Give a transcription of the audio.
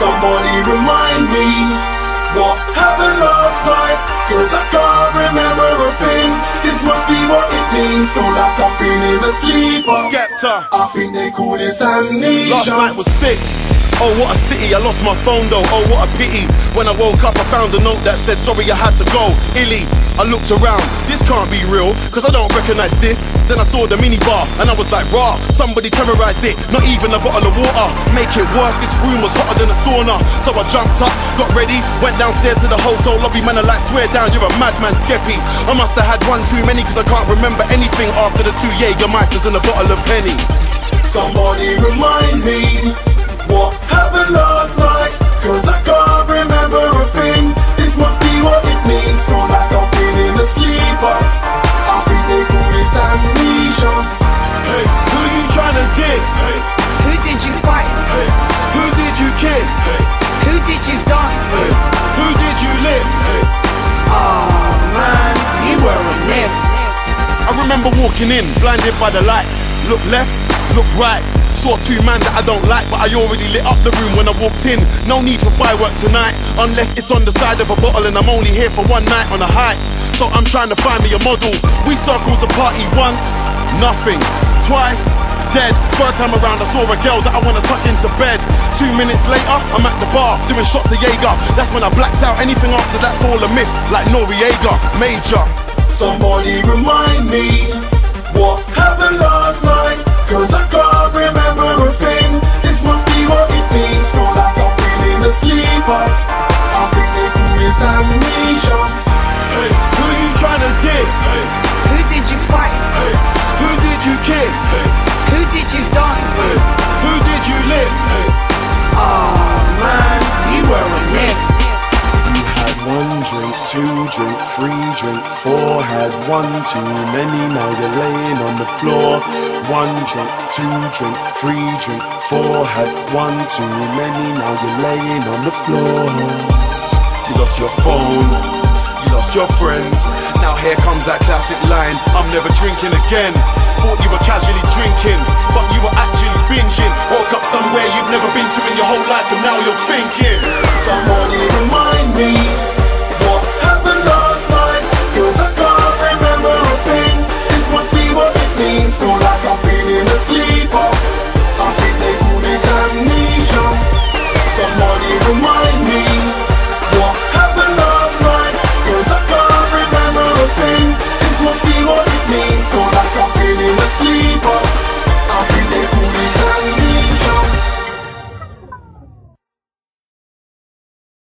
Somebody remind me what happened last night, cause I can't remember a thing. This must be what it means. Feel like I've been in a sleeper. Skepta, I think they call this amnesia. Last night was sick. Oh, what a city, I lost my phone though, oh what a pity. When I woke up I found a note that said sorry I had to go, illy. I looked around, this can't be real, cause I don't recognise this. Then I saw the minibar and I was like rah, somebody terrorised it, not even a bottle of water. Make it worse, this room was hotter than a sauna. So I jumped up, got ready, went downstairs to the hotel lobby. Man, I like swear down, you're a madman, Skeppy. I must have had one too many, cause I can't remember anything after the 2 Jägermeisters and a bottle of Henny. Somebody remind me what happened last night, cause I can't remember a thing. This must be what it means. Feel like I've been in a sleeper. I think they call this amnesia. Hey, who you tryna diss? Hey. Who did you fight? Hey. Who did you kiss? Hey. Who did you dance with? Hey. Who did you lick? Hey. Oh man, you were a myth. I remember walking in, blinded by the lights. Look left, look right. Saw 2 men that I don't like, but I already lit up the room when I walked in. No need for fireworks tonight, unless it's on the side of a bottle and I'm only here for one night on a hike. So I'm trying to find me a model. We circled the party once, nothing. Twice, dead. Third time around I saw a girl that I wanna tuck into bed. 2 minutes later, I'm at the bar, doing shots of Jaeger. That's when I blacked out, anything after that's all a myth. Like Noriega, major. Somebody remind me what happened last night, cause I can't remember a thing. This must be what it means. Feel like I've been in a sleeper. I think they call this amnesia. Hey, who you tryna diss? Hey. Who did you fight? Hey. Who did you kiss? Hey. Who did you dance with? Hey. Who did you lick? Hey. Oh man, you were a myth. You had 1 drink, 2 drink, 3 drink, 4. Had 1 too many, now you're laying on the floor. 1 drink, 2 drink, 3 drink, 4. Had 1 too many, now you're laying on the floor. You lost your phone, you lost your friends. Now here comes that classic line, I'm never drinking again. Thought you were casually drinking, but you were actually binging. Woke up somewhere you've never been to in your whole life, and now you're thinking. Somebody remind me.